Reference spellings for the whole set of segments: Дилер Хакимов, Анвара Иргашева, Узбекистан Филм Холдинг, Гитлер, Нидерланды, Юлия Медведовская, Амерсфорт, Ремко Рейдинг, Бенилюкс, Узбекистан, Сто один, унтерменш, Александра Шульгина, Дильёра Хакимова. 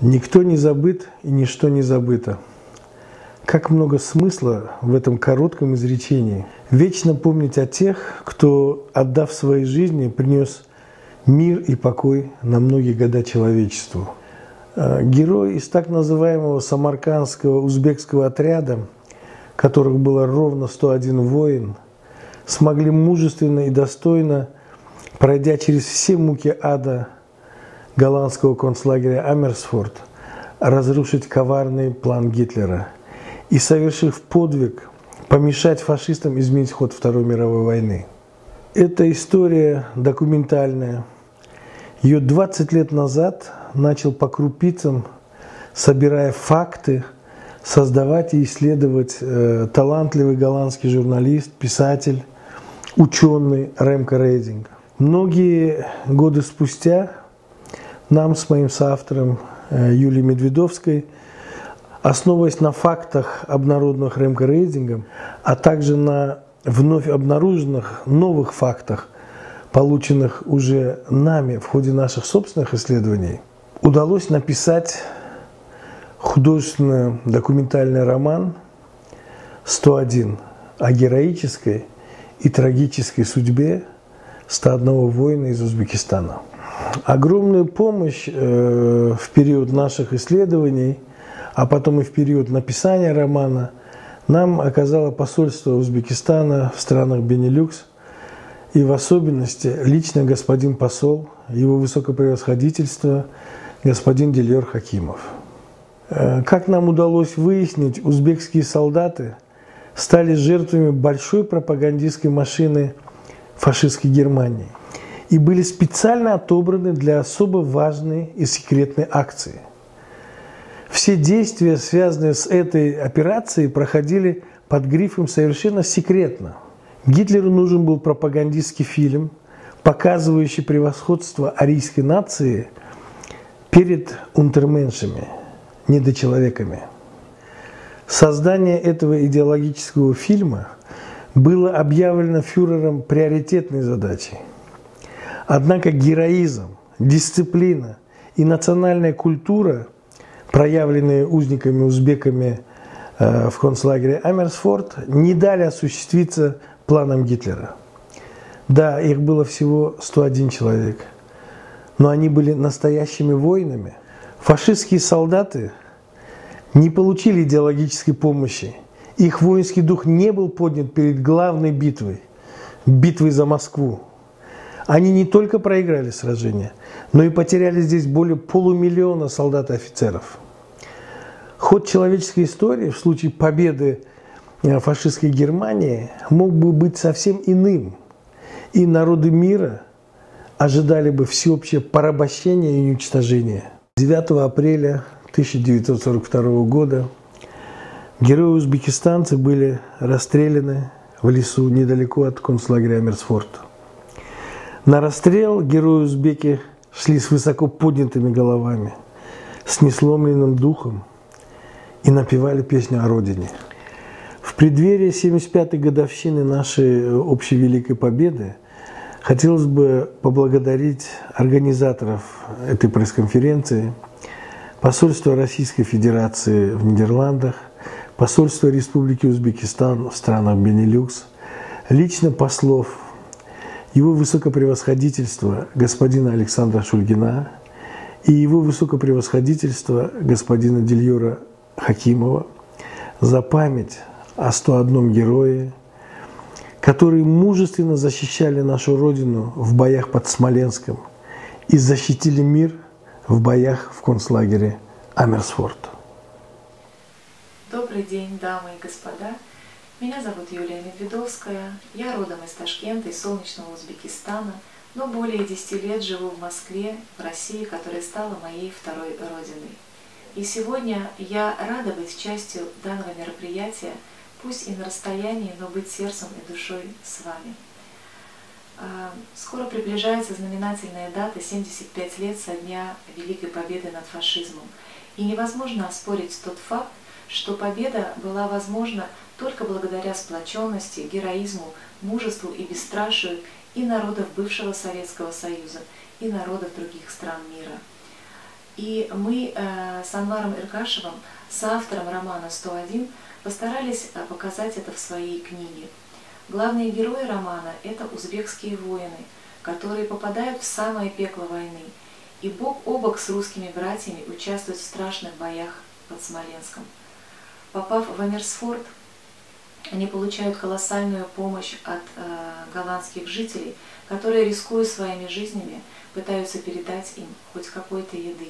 Никто не забыт и ничто не забыто. Как много смысла в этом коротком изречении. Вечно помнить о тех, кто, отдав свои жизни, принес мир и покой на многие года человечеству. Герой из так называемого самаркандского узбекского отряда, которых было ровно 101 воин, смогли мужественно и достойно, пройдя через все муки ада, голландского концлагеря Амерсфорт, разрушить коварный план Гитлера и, совершив подвиг, помешать фашистам изменить ход Второй мировой войны. Эта история документальная. Ее 20 лет назад начал по крупицам, собирая факты, создавать и исследовать талантливый голландский журналист, писатель, ученый Ремко Рейдинг. Многие годы спустя нам с моим соавтором Юлией Медведовской, основываясь на фактах, обнародованных Ремко Рейдингом, а также на вновь обнаруженных новых фактах, полученных уже нами в ходе наших собственных исследований, удалось написать художественно-документальный роман «Сто один» о героической и трагической судьбе 101 воина из Узбекистана. Огромную помощь в период наших исследований, а потом и в период написания романа, нам оказало посольство Узбекистана в странах Бенилюкс, и в особенности лично господин посол, его высокопревосходительство, господин Дилер Хакимов. Как нам удалось выяснить, узбекские солдаты стали жертвами большой пропагандистской машины фашистской Германии и были специально отобраны для особо важной и секретной акции. Все действия, связанные с этой операцией, проходили под грифом «совершенно секретно». Гитлеру нужен был пропагандистский фильм, показывающий превосходство арийской нации перед унтерменшами, недочеловеками. Создание этого идеологического фильма было объявлено фюрером приоритетной задачей. Однако героизм, дисциплина и национальная культура, проявленные узниками-узбеками в концлагере Амерсфорт, не дали осуществиться планам Гитлера. Да, их было всего 101 человек, но они были настоящими воинами. Фашистские солдаты не получили идеологической помощи. Их воинский дух не был поднят перед главной битвой – битвой за Москву. Они не только проиграли сражение, но и потеряли здесь более полумиллиона солдат и офицеров. Ход человеческой истории в случае победы фашистской Германии мог бы быть совсем иным, и народы мира ожидали бы всеобщее порабощение и уничтожение. 9 апреля 1942 года герои-узбекистанцы были расстреляны в лесу недалеко от концлагеря Амерсфорт. На расстрел герои-узбеки шли с высоко поднятыми головами, с несломленным духом и напевали песню о Родине. В преддверии 75-й годовщины нашей общей великой победы хотелось бы поблагодарить организаторов этой пресс-конференции, посольство Российской Федерации в Нидерландах, посольство Республики Узбекистан в странах Бенилюкс, лично послов, его высокопревосходительство господина Александра Шульгина и его высокопревосходительство господина Дильёра Хакимова за память о 101 герое, которые мужественно защищали нашу Родину в боях под Смоленском и защитили мир в боях в концлагере Амерсфорт. Добрый день, дамы и господа! Меня зовут Юлия Медведовская, я родом из Ташкента, из солнечного Узбекистана, но более 10 лет живу в Москве, в России, которая стала моей второй родиной. И сегодня я рада быть частью данного мероприятия, пусть и на расстоянии, но быть сердцем и душой с вами. Скоро приближается знаменательная дата — 75 лет со дня Великой Победы над фашизмом. И невозможно оспорить тот факт, что победа была возможна только благодаря сплоченности, героизму, мужеству и бесстрашию и народов бывшего Советского Союза, и народов других стран мира. И мы с Анваром Иргашевым, с автором романа «101», постарались показать это в своей книге. Главные герои романа – это узбекские воины, которые попадают в самое пекло войны и бок о бок с русскими братьями участвуют в страшных боях под Смоленском. Попав в Амерсфорт, они получают колоссальную помощь от голландских жителей, которые, рискуя своими жизнями, пытаются передать им хоть какой-то еды.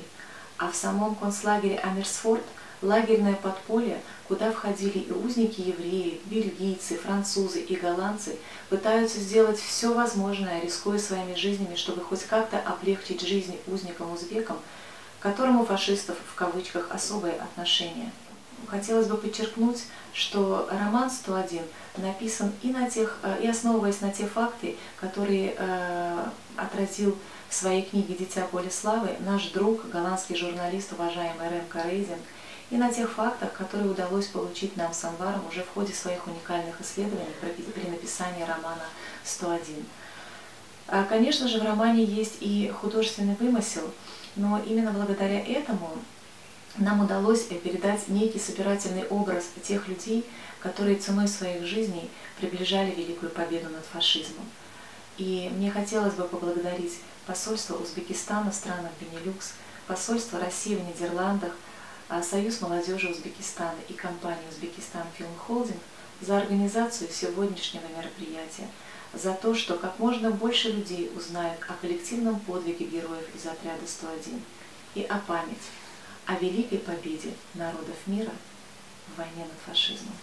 А в самом концлагере Амерсфорт лагерное подполье, куда входили и узники-евреи, бельгийцы, французы и голландцы, пытаются сделать все возможное, рискуя своими жизнями, чтобы хоть как-то облегчить жизнь узникам-узбекам, к которому фашистов в кавычках особое отношение. Хотелось бы подчеркнуть, что роман «101» написан и основываясь на те факты, которые отразил в своей книге «Дитя поля славы» наш друг, голландский журналист, уважаемый Ремко Рейдинг, и на тех фактах, которые удалось получить нам с Анваром уже в ходе своих уникальных исследований при написании романа «101». Конечно же, в романе есть и художественный вымысел, но именно благодаря этому нам удалось передать некий собирательный образ тех людей, которые ценой своих жизней приближали великую победу над фашизмом. И мне хотелось бы поблагодарить посольство Узбекистана в странах Бенилюкс, посольство России в Нидерландах, Союз молодежи Узбекистана и компанию «Узбекистан Филм Холдинг» за организацию сегодняшнего мероприятия, за то, что как можно больше людей узнают о коллективном подвиге героев из отряда «101» и о памяти, о великой победе народов мира в войне над фашизмом.